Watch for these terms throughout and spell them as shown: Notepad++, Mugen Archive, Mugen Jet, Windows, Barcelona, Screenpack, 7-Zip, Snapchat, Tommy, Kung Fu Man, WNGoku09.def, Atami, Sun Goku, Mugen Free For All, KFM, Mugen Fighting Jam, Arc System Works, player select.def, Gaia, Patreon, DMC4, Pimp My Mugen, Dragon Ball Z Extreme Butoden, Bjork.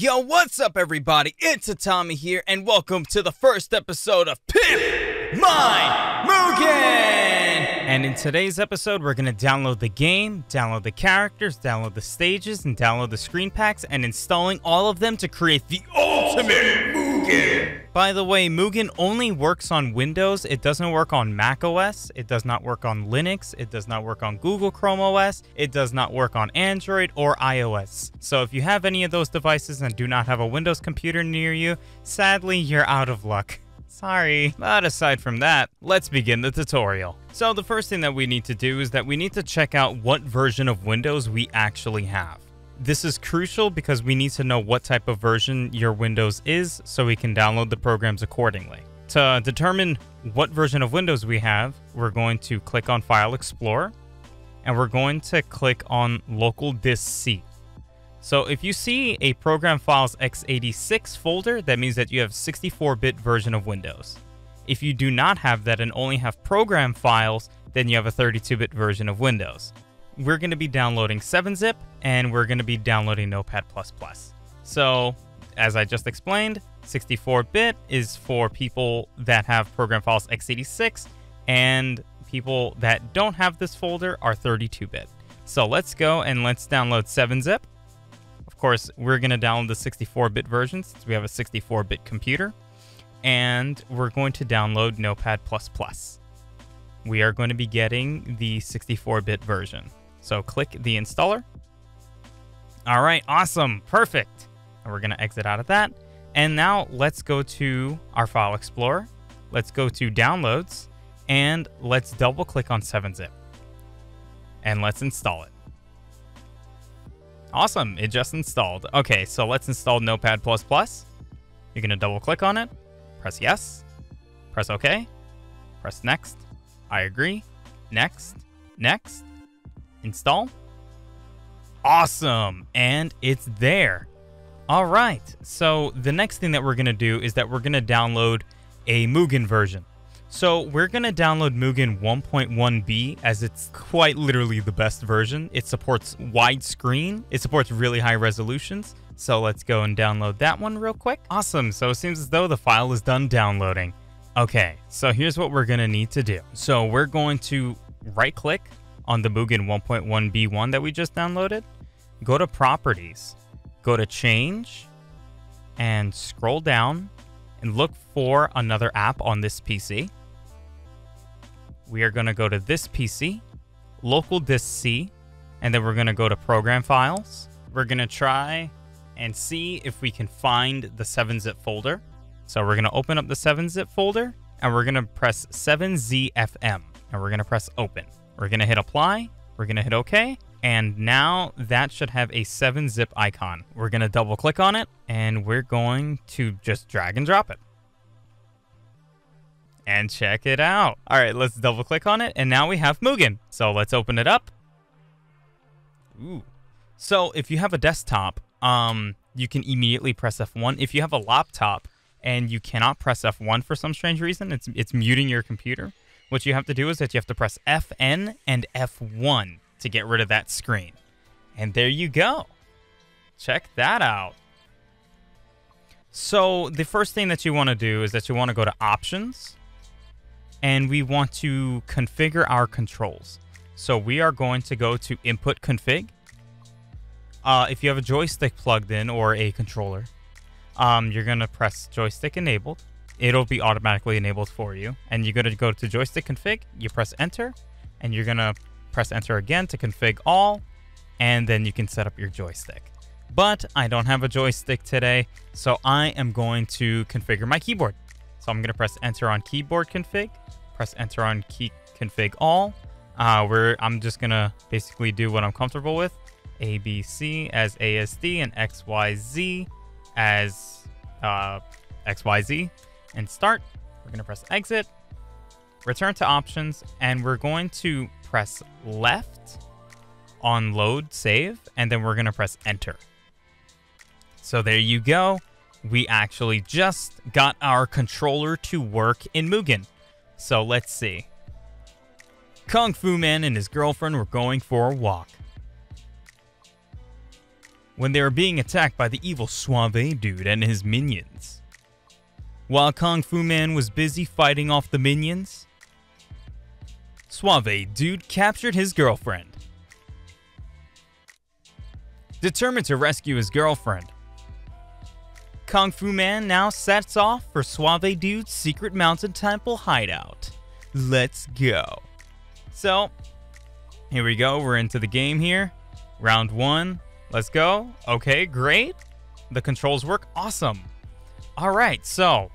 Yo, what's up everybody? It's Atami here and welcome to the first episode of Pimp My Mugen! And in today's episode, we're gonna download the game, download the characters, download the stages, and download the screen packs, and installing all of them to create the ultimate Mugen! By the way, Mugen only works on Windows, it doesn't work on Mac OS, it does not work on Linux, it does not work on Google Chrome OS, it does not work on Android or iOS. So if you have any of those devices and do not have a Windows computer near you, sadly you're out of luck. Sorry. But aside from that, let's begin the tutorial. So the first thing that we need to do is that we need to check out what version of Windows we actually have. This is crucial because we need to know what type of version your Windows is so we can download the programs accordingly. To determine what version of Windows we have, we're going to click on File Explorer and we're going to click on Local Disk C. So if you see a Program Files x86 folder, that means that you have 64-bit version of Windows. If you do not have that and only have Program Files, then you have a 32-bit version of Windows. We're going to be downloading 7-zip and we're going to be downloading Notepad++. So as I just explained, 64-bit is for people that have Program Files x86 and people that don't have this folder are 32-bit. So let's go and let's download 7-zip. Of course, we're going to download the 64-bit version since we have a 64-bit computer. And we're going to download Notepad++. We are going to be getting the 64-bit version. So click the installer. All right, awesome, perfect. And we're gonna exit out of that. And now let's go to our File Explorer. Let's go to Downloads and let's double click on 7-zip. And let's install it. Awesome, it just installed. Okay, so let's install Notepad++. You're gonna double click on it, press yes, press okay, press next. I agree. Next, next, install. Awesome, and it's there. All right, so the next thing that we're gonna do is that we're gonna download a Mugen version. So we're gonna download Mugen 1.1b as it's quite literally the best version. It supports widescreen, it supports really high resolutions. So let's go and download that one real quick. Awesome, so it seems as though the file is done downloading. Okay, so here's what we're gonna need to do. So we're going to right click on the Mugen 1.1b1 that we just downloaded, go to Properties, go to Change, and scroll down and look for another app on this PC. We are gonna go to this PC, Local Disk C, and then we're gonna go to Program Files. We're gonna try and see if we can find the 7-zip folder. So we're gonna open up the 7-zip folder and we're gonna press 7zfm and we're gonna press open. We're gonna hit apply, we're gonna hit okay, and now that should have a 7-zip icon. We're gonna double click on it and we're going to just drag and drop it. And check it out. All right, let's double click on it and now we have Mugen. So let's open it up. Ooh. So if you have a desktop, you can immediately press F1. If you have a laptop, and you cannot press F1 for some strange reason, it's muting your computer. What you have to do is that you have to press FN and F1 to get rid of that screen. And there you go. Check that out. So the first thing that you want to do is that you want to go to Options, and we want to configure our controls. So we are going to go to Input Config. If you have a joystick plugged in or a controller, you're going to press joystick enabled. It'll be automatically enabled for you. And you're going to go to joystick config. You press enter and you're going to press enter again to config all. And then you can set up your joystick. But I don't have a joystick today, so I am going to configure my keyboard. So I'm going to press enter on keyboard config, press enter on key config all. I'm just going to basically do what I'm comfortable with. ABC as ASD and XYZ. As XYZ and start. We're gonna press exit, return to options, and we're going to press left on load save, and then we're gonna press enter. So there you go. We actually just got our controller to work in Mugen. So let's see. Kung Fu Man and his girlfriend were going for a walk. when they were being attacked by the evil Suave dude and his minions. While Kung Fu Man was busy fighting off the minions, Suave dude captured his girlfriend. Determined to rescue his girlfriend, Kung Fu Man now sets off for Suave dude's secret mountain temple hideout. Let's go. So, here we go, we're into the game here. Round one, let's go. Okay, great. The controls work, awesome. All right, so,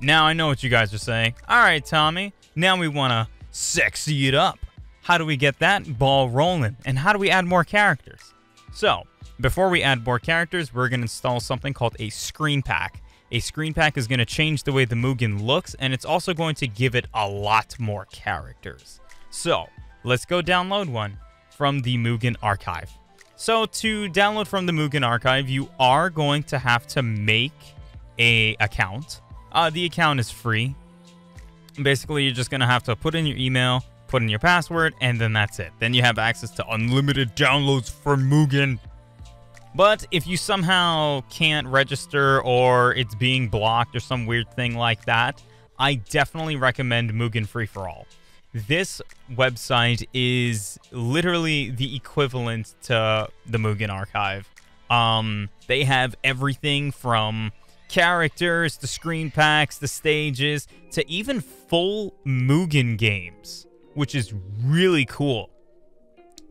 now I know what you guys are saying. All right, Tommy, now we wanna sexy it up. How do we get that ball rolling? And how do we add more characters? So, before we add more characters, we're gonna install something called a screen pack. A screen pack is gonna change the way the Mugen looks, and it's also going to give it a lot more characters. So, let's go download one from the Mugen Archive. So, to download from the Mugen Archive, you are going to have to make an account. The account is free. Basically, you're just gonna have to put in your email, put in your password, and then that's it. Then you have access to unlimited downloads for Mugen. But if you somehow can't register or it's being blocked or some weird thing like that, I definitely recommend Mugen Free For All. This website is literally the equivalent to the Mugen Archive. They have everything from characters to screen packs to stages to even full Mugen games, which is really cool.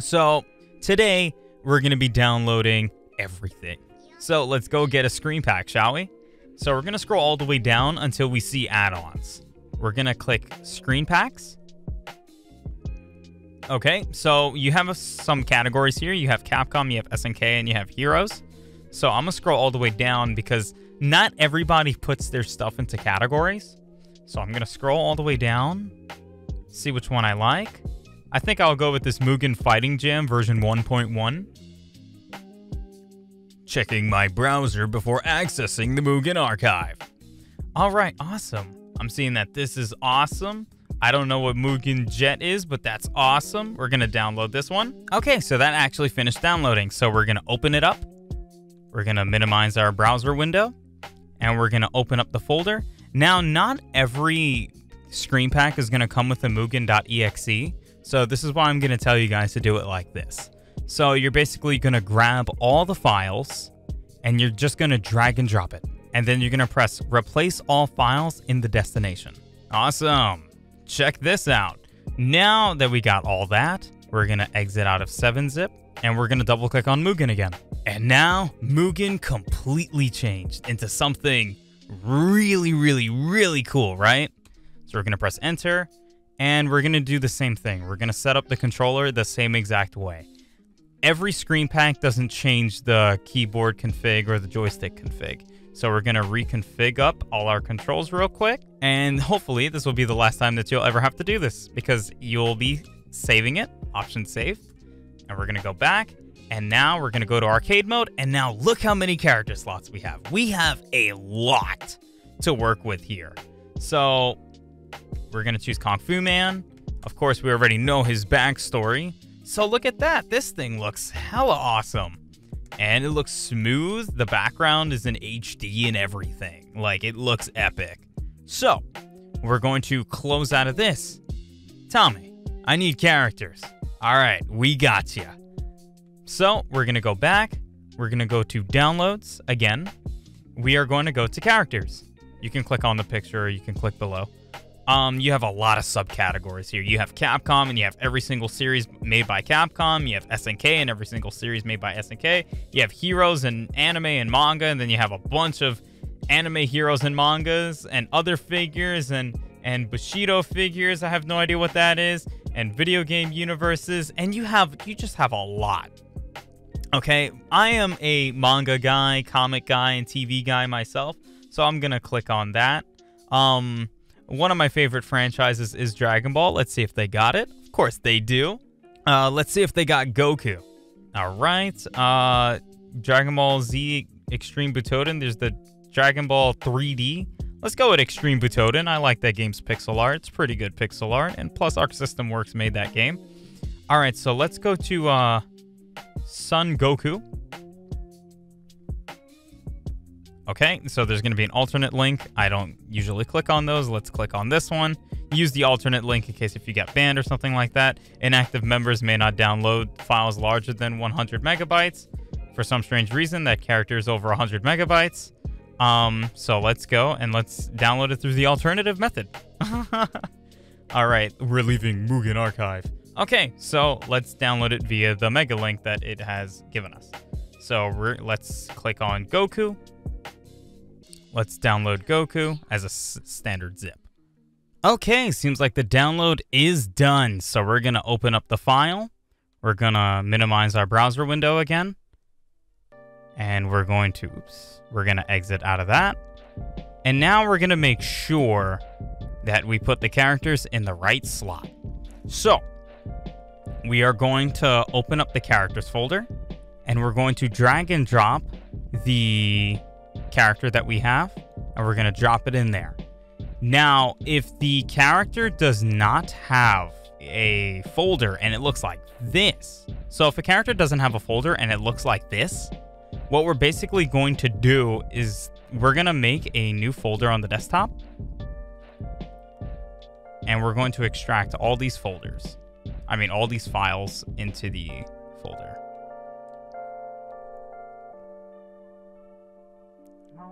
So today we're going to be downloading everything. So let's go get a screen pack, shall we? So we're going to scroll all the way down until we see add-ons. We're going to click screen packs. Okay, so you have some categories here. You have Capcom, you have SNK, and you have Heroes. So I'm going to scroll all the way down because not everybody puts their stuff into categories. So I'm going to scroll all the way down, see which one I like. I think I'll go with this Mugen Fighting Jam version 1.1. Checking my browser before accessing the Mugen Archive. All right, awesome. I'm seeing that this is awesome. I don't know what Mugen Jet is, but that's awesome. We're going to download this one. Okay, so that actually finished downloading. So we're going to open it up. We're going to minimize our browser window. And we're going to open up the folder. Now, not every screen pack is going to come with a Mugen.exe. So this is why I'm going to tell you guys to do it like this. So you're basically going to grab all the files. And you're just going to drag and drop it. And then you're going to press replace all files in the destination. Awesome. Check this out. Now that we got all that, we're going to exit out of 7-Zip and we're going to double click on Mugen again. And now Mugen completely changed into something really, really, really cool, right? So we're going to press enter and we're going to do the same thing. We're going to set up the controller the same exact way. Every screen pack doesn't change the keyboard config or the joystick config. So we're gonna reconfig up all our controls real quick. And hopefully this will be the last time that you'll ever have to do this because you'll be saving it, option save. And we're gonna go back and now we're gonna go to arcade mode and now look how many character slots we have. We have a lot to work with here. So we're gonna choose Kung Fu Man. Of course, we already know his backstory. So look at that, this thing looks hella awesome. And it looks smooth. The background is in HD and everything. Like, it looks epic. So, we're going to close out of this. Tommy, I need characters. All right, we got you. So, we're going to go back. We're going to go to downloads again. We are going to go to characters. You can click on the picture or you can click below. You have a lot of subcategories here. You have Capcom and you have every single series made by Capcom. You have SNK and every single series made by SNK. You have heroes and anime and manga. And then you have a bunch of anime heroes and mangas and other figures and Bushido figures. I have no idea what that is. And video game universes. And you just have a lot. Okay, I am a manga guy, comic guy, and TV guy myself. So I'm going to click on that. One of my favorite franchises is Dragon Ball. Let's see if they got it. Of course they do. Let's see if they got Goku. All right. Dragon Ball Z Extreme Butoden. There's the Dragon Ball 3D. Let's go with Extreme Butoden. I like that game's pixel art. It's pretty good pixel art. And plus Arc System Works made that game. All right. So let's go to Sun Goku. Okay, so there's going to be an alternate link. I don't usually click on those. Let's click on this one. Use the alternate link in case if you get banned or something like that. Inactive members may not download files larger than 100 megabytes. For some strange reason, that character is over 100 megabytes. So let's go and let's download it through the alternative method. All right, we're leaving Mugen Archive. Okay, so let's download it via the mega link that it has given us. So let's click on Goku. Let's download Goku as a standard zip. Okay, seems like the download is done. So we're going to open up the file. We're going to minimize our browser window again. And we're going to, oops, we're going to exit out of that. And now we're going to make sure that we put the characters in the right slot. So we are going to open up the characters folder. And we're going to drag and drop the character that we have, and we're going to drop it in there. Now, if the character does not have a folder and it looks like this, so if a character doesn't have a folder and it looks like this, what we're basically going to do is we're going to make a new folder on the desktop, and we're going to extract all these folders, I mean all these files, into the folder.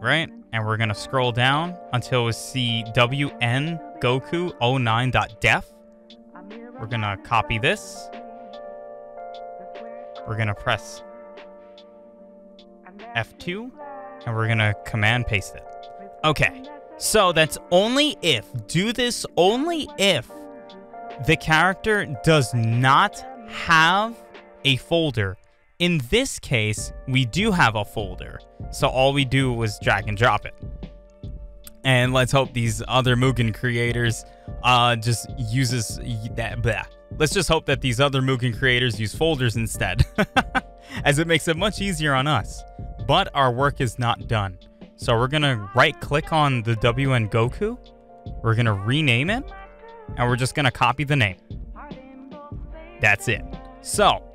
Right, and we're gonna scroll down until we see WNGoku09.def. We're gonna copy this. We're gonna press F2, and we're gonna command paste it. Okay, so that's only if, do this only if the character does not have a folder. In this case, we do have a folder, so all we do was drag and drop it. And let's hope these other Mugen creators just uses that. Blah. Let's just hope that these other Mugen creators use folders instead, as it makes it much easier on us. But our work is not done, so we're gonna right-click on the WN Goku. We're gonna rename it, and we're just gonna copy the name. That's it. So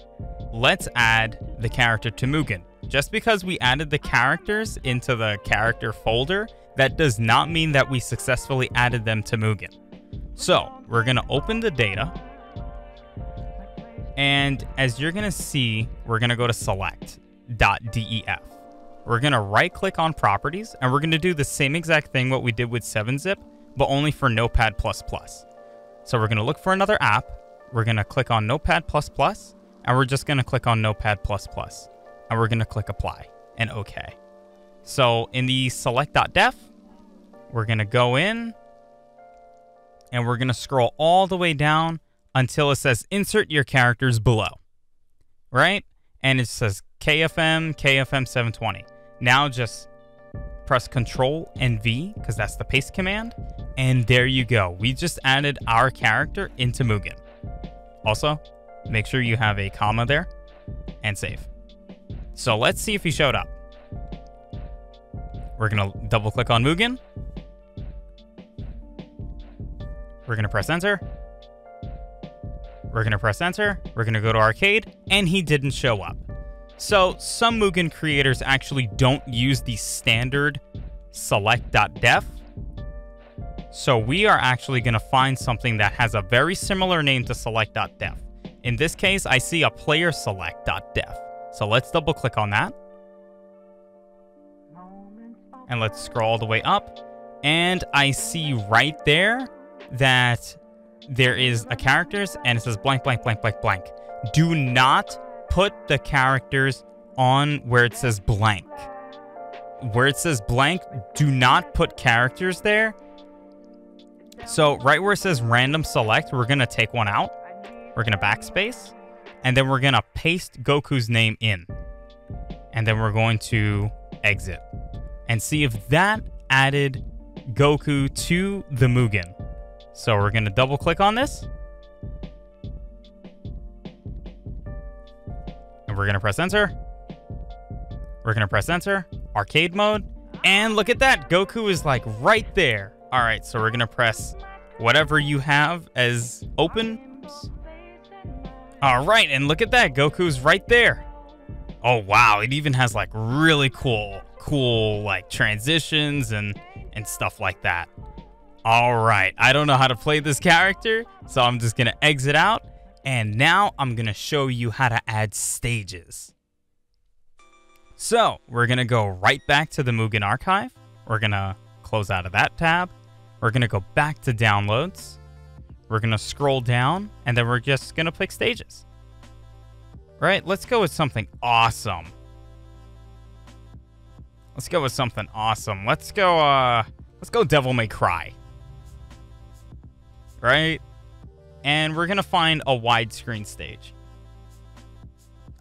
let's add the character to Mugen. Just because we added the characters into the character folder, that does not mean that we successfully added them to Mugen. So we're going to open the data. And as you're going to see, we're going to go to select.def. We're going to right click on properties, and we're going to do the same exact thing what we did with 7-Zip, but only for Notepad++. So we're going to look for another app. We're going to click on Notepad++. And we're just going to click on Notepad++, and we're going to click Apply and OK. So in the select.def, we're going to go in, and we're going to scroll all the way down until it says Insert Your Characters Below, right? And it says KFM, KFM 720. Now just press Control and V, because that's the paste command, and there you go. We just added our character into Mugen. Also, make sure you have a comma there and save. So let's see if he showed up. We're going to double click on Mugen. We're going to press enter. We're going to press enter. We're going to go to arcade, and he didn't show up. So some Mugen creators actually don't use the standard select.def. So we are actually going to find something that has a very similar name to select.def. In this case, I see a player select.def. So let's double click on that. And let's scroll all the way up. And I see right there that there is a characters, and it says blank, blank, blank, blank, blank. Do not put the characters on where it says blank. Where it says blank, do not put characters there. So right where it says random select, we're going to take one out. We're going to backspace, and then we're going to paste Goku's name in. And then we're going to exit and see if that added Goku to the Mugen. So we're going to double click on this. And we're going to press enter. We're going to press enter, arcade mode. And look at that. Goku is like right there. All right. So we're going to press whatever you have as open. All right, and look at that. Goku's right there. Oh, wow. It even has, like, really cool, cool like transitions and stuff like that. All right, I don't know how to play this character, so I'm just gonna exit out, and now I'm gonna show you how to add stages. So we're gonna go right back to the Mugen Archive. We're gonna close out of that tab. We're gonna go back to downloads. We're gonna scroll down, and then we're just gonna pick stages. All right, let's go with something awesome. Let's go with something awesome. Let's go Devil May Cry. Right? And we're gonna find a widescreen stage.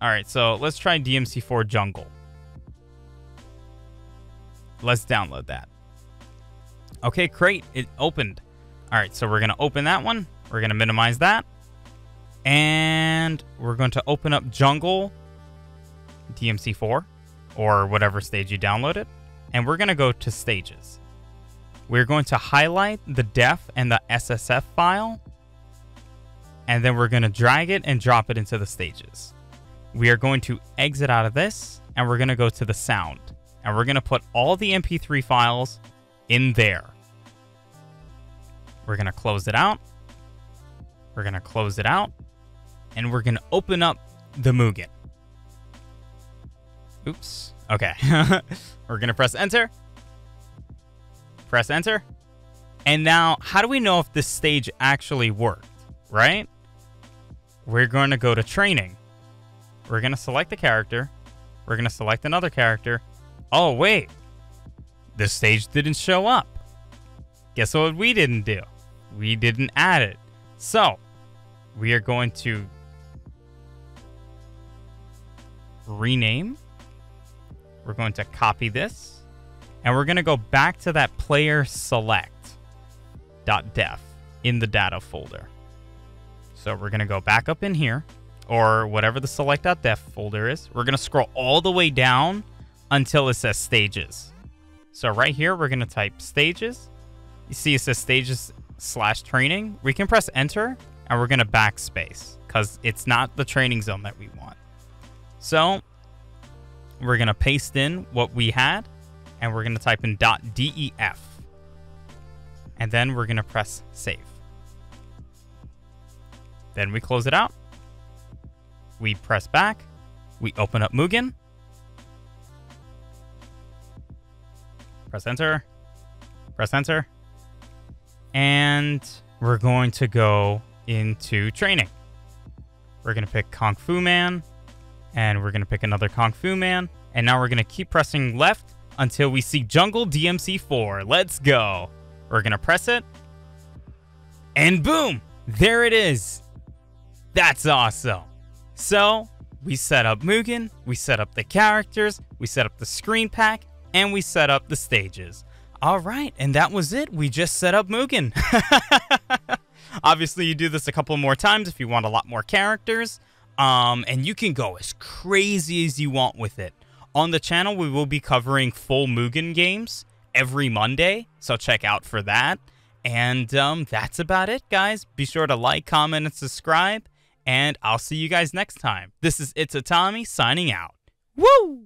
Alright, so let's try DMC4 Jungle. Let's download that. Okay, great. It opened. Alright, so we're gonna open that one. We're gonna minimize that. And we're going to open up Jungle DMC4 or whatever stage you downloaded. And we're gonna go to stages. We're going to highlight the def and the SSF file, and then we're going to drag it and drop it into the stages. We are going to exit out of this, and we're going to go to the sound, and we're going to put all the MP3 files in there. We're going to close it out. We're going to close it out, and we're going to open up the Mugen. Oops. Okay. We're going to press enter. Press enter. And now, how do we know if this stage actually worked, right? We're going to go to training. We're going to select a character. We're going to select another character. Oh, wait. This stage didn't show up. Guess what we didn't do? We didn't add it. So, we are going to rename. We're going to copy this. And we're going to go back to that player select.def in the data folder. So we're going to go back up in here, or whatever the select.def folder is. We're going to scroll all the way down until it says stages. So right here, we're going to type stages. You see it says stages/training. We can press enter, and we're going to backspace because it's not the training zone that we want. So we're going to paste in what we had. And we're going to type in .def. And then we're going to press save. Then we close it out. We press back. We open up Mugen. Press enter. Press enter. And we're going to go into training. We're going to pick Kung Fu Man. And we're going to pick another Kung Fu Man. And now we're going to keep pressing left until we see Jungle DMC4. Let's go. We're going to press it. And boom, there it is. That's awesome. So we set up Mugen, we set up the characters, we set up the screen pack, and we set up the stages. All right, and that was it. We just set up Mugen. Obviously, you do this a couple more times if you want a lot more characters. And you can go as crazy as you want with it. On the channel, we will be covering full Mugen games every Monday, so check out for that. And that's about it, guys. Be sure to like, comment, and subscribe, and I'll see you guys next time. This is It's Atami signing out. Woo!